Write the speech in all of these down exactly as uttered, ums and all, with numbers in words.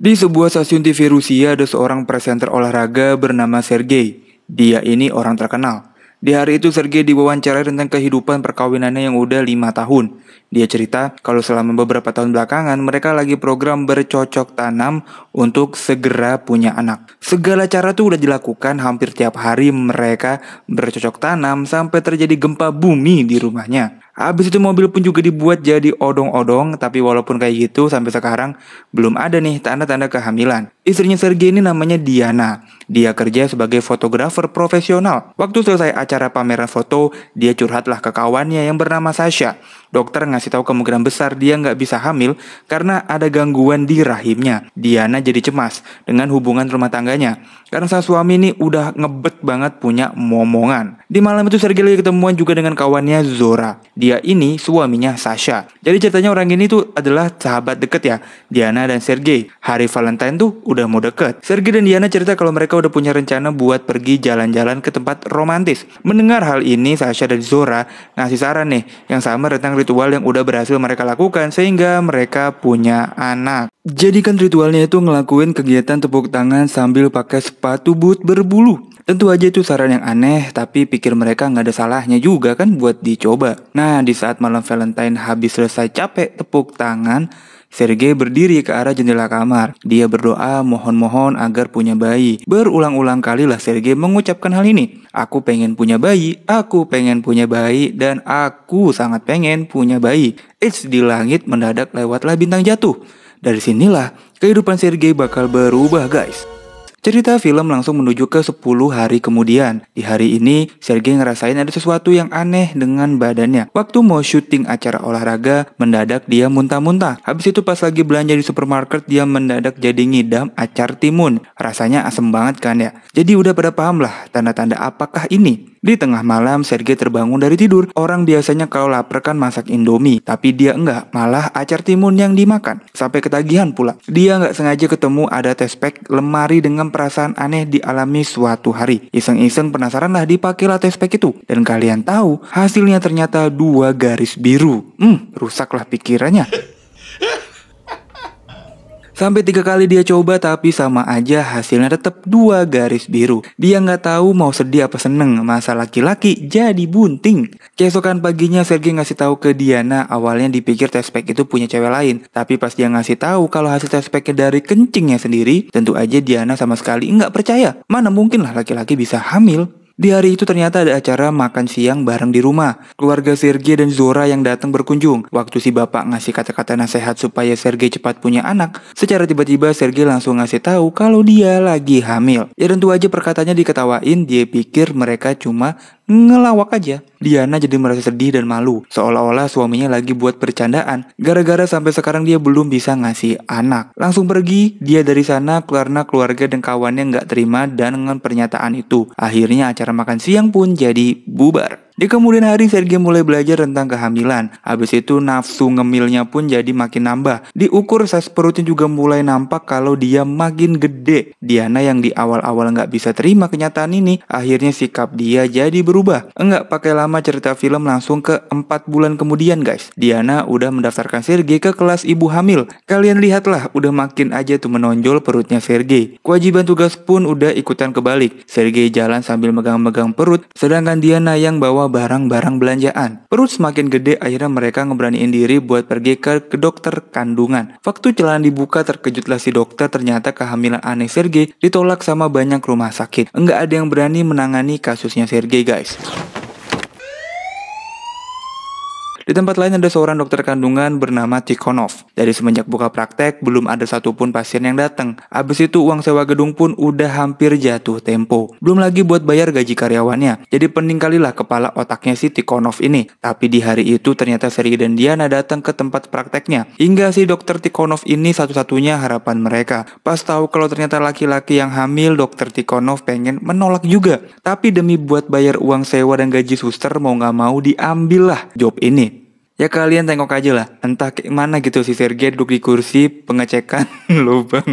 Di sebuah stasiun T V Rusia ada seorang presenter olahraga bernama Sergei. Dia ini orang terkenal. Di hari itu Sergei diwawancara tentang kehidupan perkawinannya yang udah lima tahun. Dia cerita kalau selama beberapa tahun belakangan mereka lagi program bercocok tanam untuk segera punya anak. Segala cara tuh udah dilakukan, hampir tiap hari mereka bercocok tanam sampai terjadi gempa bumi di rumahnya. Abis itu mobil pun juga dibuat jadi odong-odong, tapi walaupun kayak gitu sampai sekarang belum ada nih tanda-tanda kehamilan. Istrinya Sergei ini namanya Diana. Dia kerja sebagai fotografer profesional. Waktu selesai acara pameran foto, dia curhatlah ke kawannya yang bernama Sasha. Dokter ngasih tahu kemungkinan besar dia nggak bisa hamil karena ada gangguan di rahimnya. Diana jadi cemas dengan hubungan rumah tangganya karena sang suami ini udah ngebet banget punya momongan. Di malam itu Sergei lagi ketemuan juga dengan kawannya Zora. Dia ini suaminya Sasha. Jadi ceritanya orang ini tuh adalah sahabat deket ya, Diana dan Sergei. Hari Valentine tuh udah mau deket. Sergei dan Diana cerita kalau mereka udah punya rencana buat pergi jalan-jalan ke tempat romantis. Mendengar hal ini, Sasha dan Zora ngasih saran nih yang sama tentang ritual yang udah berhasil mereka lakukan sehingga mereka punya anak. Jadikan ritualnya itu ngelakuin kegiatan tepuk tangan sambil pakai sepatu boot berbulu. Tentu aja itu saran yang aneh, tapi pikir mereka nggak ada salahnya juga kan buat dicoba. Nah, di saat malam Valentine habis selesai capek tepuk tangan, Sergei berdiri ke arah jendela kamar. Dia berdoa mohon-mohon agar punya bayi. Berulang-ulang kali lah Sergei mengucapkan hal ini. Aku pengen punya bayi, aku pengen punya bayi, dan aku sangat pengen punya bayi. Eits, di langit mendadak lewatlah bintang jatuh. Dari sinilah kehidupan Sergei bakal berubah guys. Cerita film langsung menuju ke sepuluh hari kemudian. Di hari ini, Sergei ngerasain ada sesuatu yang aneh dengan badannya. Waktu mau syuting acara olahraga, mendadak dia muntah-muntah. Habis itu pas lagi belanja di supermarket, dia mendadak jadi ngidam acar timun. Rasanya asem banget kan ya? Jadi udah pada paham lah tanda-tanda apakah ini. Di tengah malam, Sergei terbangun dari tidur. Orang biasanya kalau lapar kan masak indomie, tapi dia enggak, malah acar timun yang dimakan. Sampai ketagihan pula. Dia nggak sengaja ketemu ada tespek lemari dengan perasaan aneh dialami suatu hari. Iseng-iseng penasaran lah dipakailah tespek itu. Dan kalian tahu, hasilnya ternyata dua garis biru. Hmm, rusaklah pikirannya. Sampai tiga kali dia coba tapi sama aja hasilnya tetap dua garis biru. Dia nggak tahu mau sedih apa seneng, masa laki-laki jadi bunting. Keesokan paginya Sergei ngasih tahu ke Diana, awalnya dipikir tespek itu punya cewek lain. Tapi pas dia ngasih tahu kalau hasil tespeknya dari kencingnya sendiri, tentu aja Diana sama sekali nggak percaya. Mana mungkin lah laki-laki bisa hamil. Di hari itu ternyata ada acara makan siang bareng di rumah. Keluarga Sergei dan Zora yang datang berkunjung. Waktu si bapak ngasih kata-kata nasihat supaya Sergei cepat punya anak, secara tiba-tiba Sergei langsung ngasih tahu kalau dia lagi hamil. Ya tentu aja perkataannya diketawain, dia pikir mereka cuma ngelawak aja. Diana jadi merasa sedih dan malu, seolah-olah suaminya lagi buat bercandaan. Gara-gara sampai sekarang dia belum bisa ngasih anak. Langsung pergi dia dari sana karena keluarga dan kawannya nggak terima dan dengan pernyataan itu. Akhirnya acara makan siang pun jadi bubar. Di kemudian hari Sergei mulai belajar tentang kehamilan. Habis itu nafsu ngemilnya pun jadi makin nambah. Diukur size perutnya juga mulai nampak kalau dia makin gede. Diana yang di awal-awal nggak bisa terima kenyataan ini, akhirnya sikap dia jadi berubah. Enggak pakai lama cerita film langsung ke empat bulan kemudian guys. Diana udah mendaftarkan Sergei ke kelas ibu hamil. Kalian lihatlah, udah makin aja tuh menonjol perutnya Sergei. Kewajiban tugas pun udah ikutan kebalik. Sergei jalan sambil megang-megang perut, sedangkan Diana yang bawa barang-barang belanjaan. Perut semakin gede, akhirnya mereka ngeberaniin diri buat pergi ke, ke dokter kandungan. Waktu celana dibuka, terkejutlah si dokter, ternyata kehamilan aneh Sergei ditolak sama banyak rumah sakit. Enggak ada yang berani menangani kasusnya Sergei guys. Di tempat lain ada seorang dokter kandungan bernama Tikonov. Dari semenjak buka praktek, belum ada satupun pasien yang datang. Abis itu uang sewa gedung pun udah hampir jatuh tempo. Belum lagi buat bayar gaji karyawannya. Jadi pening kalilah kepala otaknya si Tikonov ini. Tapi di hari itu ternyata Sergei dan Diana datang ke tempat prakteknya. Hingga si dokter Tikonov ini satu-satunya harapan mereka. Pas tahu kalau ternyata laki-laki yang hamil, dokter Tikonov pengen menolak juga. Tapi demi buat bayar uang sewa dan gaji suster, mau gak mau diambillah job ini. Ya kalian tengok aja lah, entah kayak mana gitu si Sergei duduk di kursi pengecekan lubang.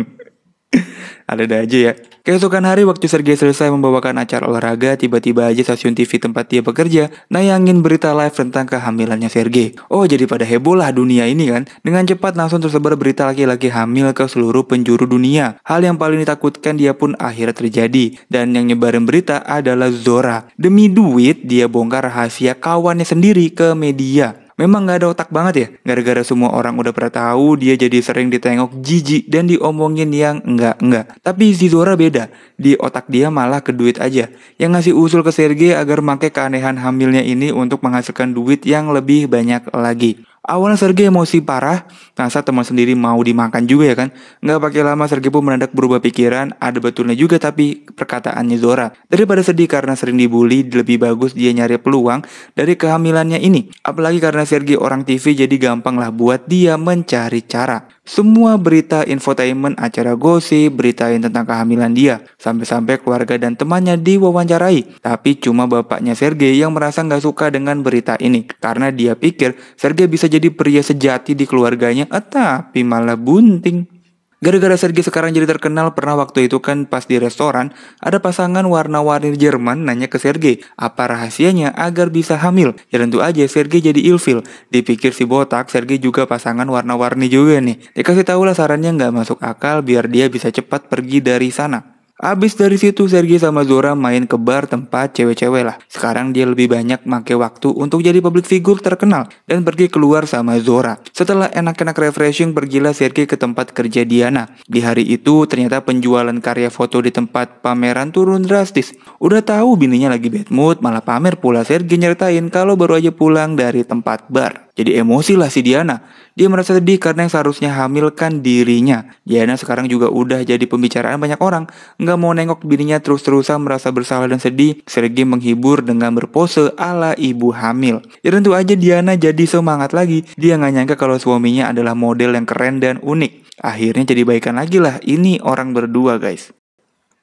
Ada-ada aja ya. Keesokan hari waktu Sergei selesai membawakan acara olahraga, tiba-tiba aja stasiun T V tempat dia bekerja nayangin berita live tentang kehamilannya Sergei. Oh, jadi pada heboh lah dunia ini kan. Dengan cepat langsung tersebar berita laki-laki hamil ke seluruh penjuru dunia. Hal yang paling ditakutkan dia pun akhirnya terjadi. Dan yang nyebarin berita adalah Zora. Demi duit dia bongkar rahasia kawannya sendiri ke media. Memang gak ada otak banget ya, gara-gara semua orang udah pernah tahu dia jadi sering ditengok jijik dan diomongin yang enggak-enggak. Tapi si Zora beda, di otak dia malah ke duit aja. Yang ngasih usul ke Sergei agar pakai keanehan hamilnya ini untuk menghasilkan duit yang lebih banyak lagi. Awalnya Sergei emosi parah, rasa teman sendiri mau dimakan juga ya kan. Nggak pakai lama Sergei pun mendadak berubah pikiran, ada betulnya juga tapi perkataannya Zora. Daripada sedih karena sering dibully, lebih bagus dia nyari peluang dari kehamilannya ini. Apalagi karena Sergei orang T V jadi gampang lah buat dia mencari cara. Semua berita infotainment, acara gosip, beritain tentang kehamilan dia. Sampai-sampai keluarga dan temannya diwawancarai. Tapi cuma bapaknya Sergei yang merasa nggak suka dengan berita ini. Karena dia pikir Sergei bisa jadi pria sejati di keluarganya, eh, tapi malah bunting. Gara-gara Sergei sekarang jadi terkenal, pernah waktu itu kan pas di restoran, ada pasangan warna-warni Jerman nanya ke Sergei, apa rahasianya agar bisa hamil? Ya tentu aja Sergei jadi ilfil, dipikir si botak, Sergei juga pasangan warna-warni juga nih. Dikasih tahu lah sarannya nggak masuk akal biar dia bisa cepat pergi dari sana. Abis dari situ Sergei sama Zora main ke bar tempat cewek-cewek lah. Sekarang dia lebih banyak make waktu untuk jadi public figure terkenal dan pergi keluar sama Zora. Setelah enak-enak refreshing, pergilah Sergei ke tempat kerja Diana. Di hari itu ternyata penjualan karya foto di tempat pameran turun drastis. Udah tahu bininya lagi bad mood, malah pamer pula. Sergei nyeritain kalau baru aja pulang dari tempat bar. Jadi emosi lah si Diana. Dia merasa sedih karena yang seharusnya hamilkan dirinya. Diana sekarang juga udah jadi pembicaraan banyak orang. Nggak mau nengok bininya terus-terusan merasa bersalah dan sedih. Sergei menghibur dengan berpose ala ibu hamil. Ya tentu aja Diana jadi semangat lagi. Dia nggak nyangka kalau suaminya adalah model yang keren dan unik. Akhirnya jadi baikan lagi lah. Ini orang berdua guys.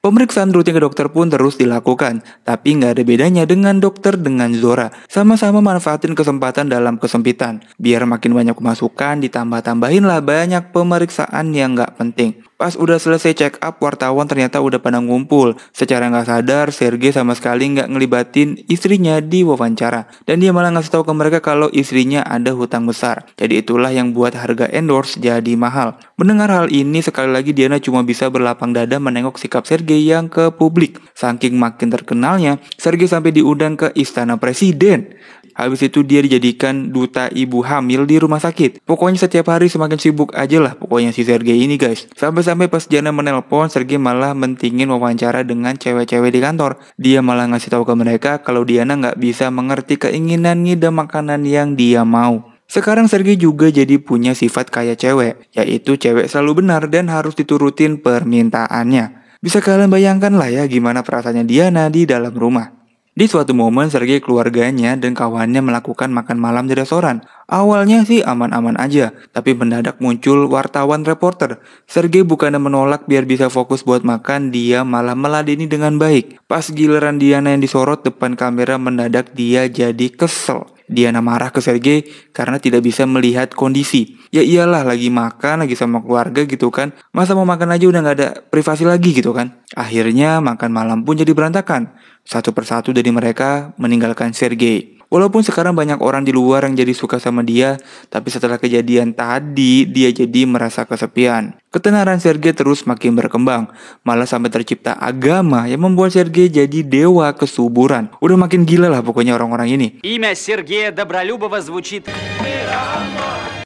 Pemeriksaan rutin ke dokter pun terus dilakukan, tapi nggak ada bedanya dengan dokter dengan Zora. Sama-sama manfaatin kesempatan dalam kesempitan. Biar makin banyak masukan, ditambah-tambahin lah banyak pemeriksaan yang nggak penting. Pas udah selesai check up, wartawan ternyata udah pada ngumpul. Secara nggak sadar, Sergei sama sekali nggak ngelibatin istrinya di wawancara. Dan dia malah ngasih tahu ke mereka kalau istrinya ada hutang besar. Jadi itulah yang buat harga endorse jadi mahal. Mendengar hal ini, sekali lagi Diana cuma bisa berlapang dada menengok sikap Sergei yang ke publik. Saking makin terkenalnya, Sergei sampai diundang ke istana presiden. Habis itu dia dijadikan duta ibu hamil di rumah sakit. Pokoknya setiap hari semakin sibuk aja lah pokoknya si Sergei ini guys. Sampai-sampai pas Diana menelpon, Sergei malah mentingin wawancara dengan cewek-cewek di kantor. Dia malah ngasih tahu ke mereka kalau Diana nggak bisa mengerti keinginan ngidam makanan yang dia mau. Sekarang Sergei juga jadi punya sifat kayak cewek, yaitu cewek selalu benar dan harus diturutin permintaannya. Bisa kalian bayangkan lah ya gimana perasaannya Diana di dalam rumah. Di suatu momen Sergei, keluarganya dan kawannya melakukan makan malam di restoran. Awalnya sih aman-aman aja, tapi mendadak muncul wartawan reporter. Sergei bukannya menolak biar bisa fokus buat makan, dia malah meladeni dengan baik. Pas giliran Diana yang disorot depan kamera, mendadak dia jadi kesel. Diana marah ke Sergei karena tidak bisa melihat kondisi. Ya iyalah, lagi makan, lagi sama keluarga gitu kan. Masa mau makan aja udah gak ada privasi lagi gitu kan. Akhirnya makan malam pun jadi berantakan. Satu persatu dari mereka meninggalkan Sergei. Walaupun sekarang banyak orang di luar yang jadi suka sama dia, tapi setelah kejadian tadi, dia jadi merasa kesepian. Ketenaran Sergei terus makin berkembang, malah sampai tercipta agama yang membuat Sergei jadi dewa kesuburan. Udah makin gila lah pokoknya orang-orang ini. Imya Sergeya Dobrolubova звучит.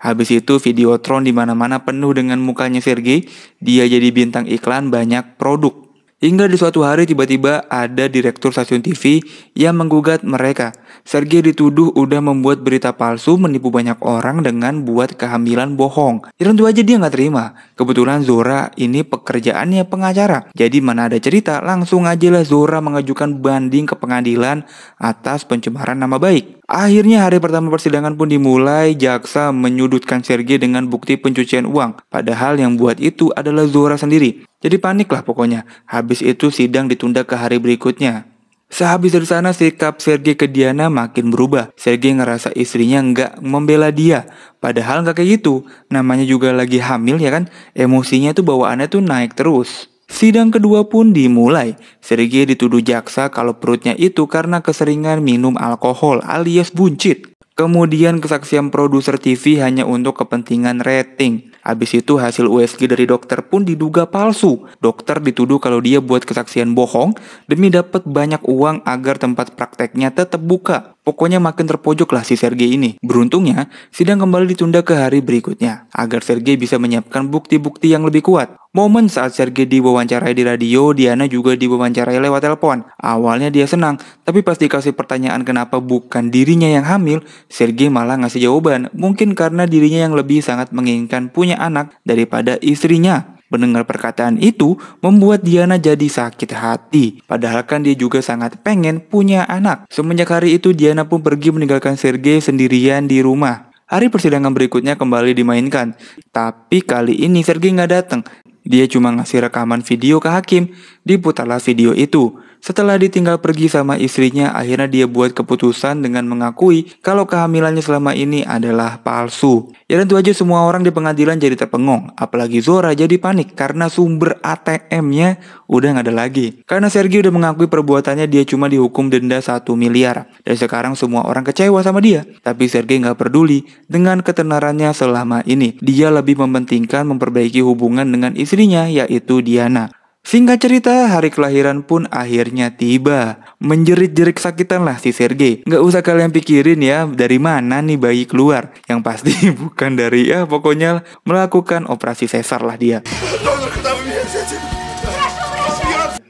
Habis itu videotron di mana-mana penuh dengan mukanya Sergei, dia jadi bintang iklan banyak produk. Hingga di suatu hari tiba-tiba ada direktur stasiun T V yang menggugat mereka. Sergei dituduh udah membuat berita palsu, menipu banyak orang dengan buat kehamilan bohong. Ya tentu aja dia nggak terima. Kebetulan Zora ini pekerjaannya pengacara. Jadi mana ada cerita, langsung aja lah Zora mengajukan banding ke pengadilan atas pencemaran nama baik. Akhirnya hari pertama persidangan pun dimulai. Jaksa menyudutkan Sergei dengan bukti pencucian uang. Padahal yang buat itu adalah Zora sendiri. Jadi panik lah pokoknya. Habis itu sidang ditunda ke hari berikutnya. Sehabis dari sana sikap Sergei ke Diana makin berubah. Sergei ngerasa istrinya nggak membela dia. Padahal nggak kayak gitu. Namanya juga lagi hamil ya kan. Emosinya tuh bawaannya tuh naik terus. Sidang kedua pun dimulai. Sergei dituduh jaksa kalau perutnya itu karena keseringan minum alkohol alias buncit. Kemudian kesaksian produser T V hanya untuk kepentingan rating. Habis itu hasil U S G dari dokter pun diduga palsu. Dokter dituduh kalau dia buat kesaksian bohong demi dapat banyak uang agar tempat prakteknya tetap buka. Pokoknya makin terpojok lah si Sergei ini. Beruntungnya, sidang kembali ditunda ke hari berikutnya agar Sergei bisa menyiapkan bukti-bukti yang lebih kuat. Momen saat Sergei diwawancarai di radio, Diana juga diwawancarai lewat telepon. Awalnya dia senang, tapi pas dikasih pertanyaan kenapa bukan dirinya yang hamil, Sergei malah ngasih jawaban. Mungkin karena dirinya yang lebih sangat menginginkan punya anak daripada istrinya. Mendengar perkataan itu membuat Diana jadi sakit hati, padahal kan dia juga sangat pengen punya anak. Semenjak hari itu Diana pun pergi meninggalkan Sergei sendirian di rumah. Hari persidangan berikutnya kembali dimainkan, tapi kali ini Sergei nggak datang. Dia cuma ngasih rekaman video ke hakim, diputarlah video itu. Setelah ditinggal pergi sama istrinya, akhirnya dia buat keputusan dengan mengakui kalau kehamilannya selama ini adalah palsu. Ya tentu aja semua orang di pengadilan jadi terpengong, apalagi Zora jadi panik karena sumber A T M-nya udah nggak ada lagi. Karena Sergei udah mengakui perbuatannya, dia cuma dihukum denda satu miliar. Dan sekarang semua orang kecewa sama dia. Tapi Sergei nggak peduli dengan ketenarannya selama ini. Dia lebih mementingkan memperbaiki hubungan dengan istri yaitu Diana. Singkat cerita, hari kelahiran pun akhirnya tiba. Menjerit-jerit sakitan lah si Sergei. Nggak usah kalian pikirin ya dari mana nih bayi keluar. Yang pasti bukan dari ya pokoknya melakukan operasi sesar lah dia.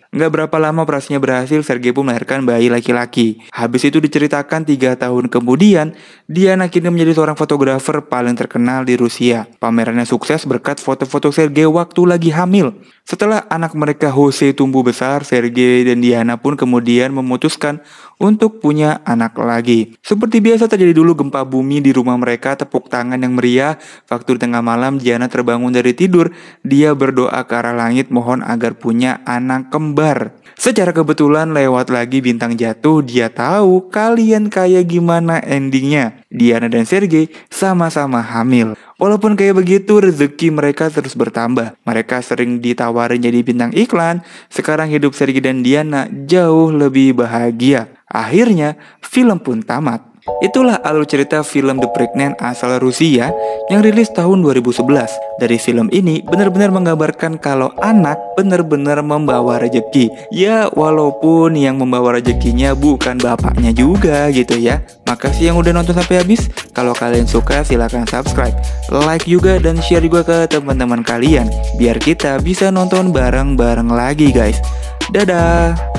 Nggak berapa lama operasinya berhasil, Sergei pun melahirkan bayi laki-laki. Habis itu diceritakan tiga tahun kemudian, Diana kini menjadi seorang fotografer paling terkenal di Rusia. Pamerannya sukses berkat foto-foto Sergei waktu lagi hamil. Setelah anak mereka Jose tumbuh besar, Sergei dan Diana pun kemudian memutuskan untuk punya anak lagi. Seperti biasa terjadi dulu gempa bumi di rumah mereka, tepuk tangan yang meriah. Waktu di tengah malam, Diana terbangun dari tidur. Dia berdoa ke arah langit mohon agar punya anak kembar. Secara kebetulan lewat lagi bintang jatuh, dia tahu kalian kayak gimana endingnya. Diana dan Sergei sama-sama hamil. Walaupun kayak begitu, rezeki mereka terus bertambah. Mereka sering ditawarin jadi bintang iklan. Sekarang hidup Sergei dan Diana jauh lebih bahagia. Akhirnya, film pun tamat. Itulah alur cerita film The Pregnant asal Rusia yang rilis tahun dua ribu sebelas. Dari film ini benar-benar menggambarkan kalau anak benar-benar membawa rejeki. Ya walaupun yang membawa rejekinya bukan bapaknya juga gitu ya. Makasih yang udah nonton sampai habis. Kalau kalian suka silahkan subscribe, like juga dan share juga ke teman-teman kalian biar kita bisa nonton bareng-bareng lagi guys. Dadah.